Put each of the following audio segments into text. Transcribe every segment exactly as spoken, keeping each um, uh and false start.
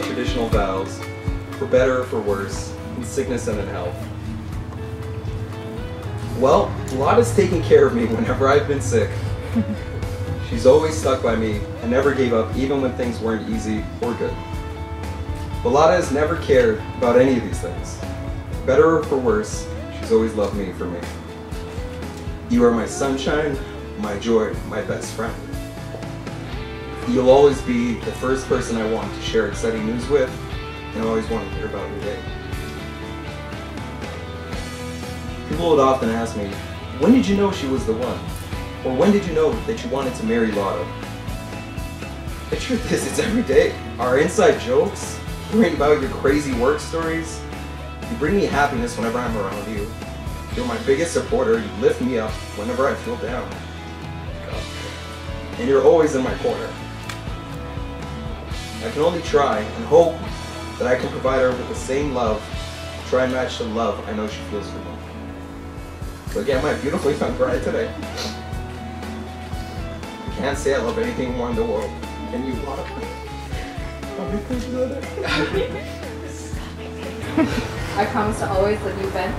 our traditional vows, for better or for worse, in sickness and in health. Well, Lotte's taken care of me whenever I've been sick. She's always stuck by me and never gave up even when things weren't easy or good. But Lotte has never cared about any of these things. For better or for worse, she's always loved me for me. You are my sunshine, my joy, my best friend. You'll always be the first person I want to share exciting news with, and I always want to hear about your day. People would often ask me, when did you know she was the one? Or when did you know that you wanted to marry Lotte? The truth is, it's every day. Our inside jokes, hearing about your crazy work stories. You bring me happiness whenever I'm around you. You're my biggest supporter. You lift me up whenever I feel down. And you're always in my corner. I can only try and hope that I can provide her with the same love, try and match the love I know she feels for me. Look at my beautifully found bride today. I can't say I love anything more in the world. Can you love me? I promise to always love you, Bent,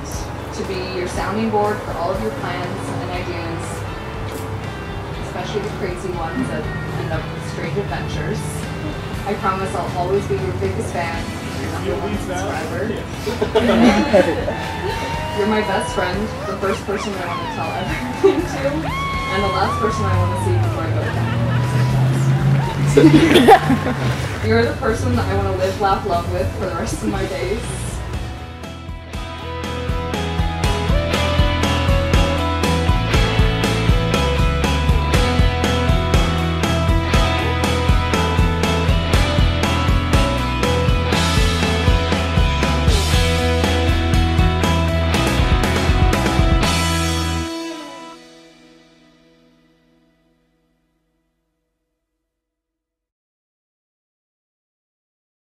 to be your sounding board for all of your plans and ideas, especially the crazy ones that end up with strange adventures. I promise I'll always be your biggest fan, your number one subscriber. You're my best friend, the first person I want to tell everything to, and the last person I want to see before I go to bed. You're the person that I want to live, laugh, love with for the rest of my days.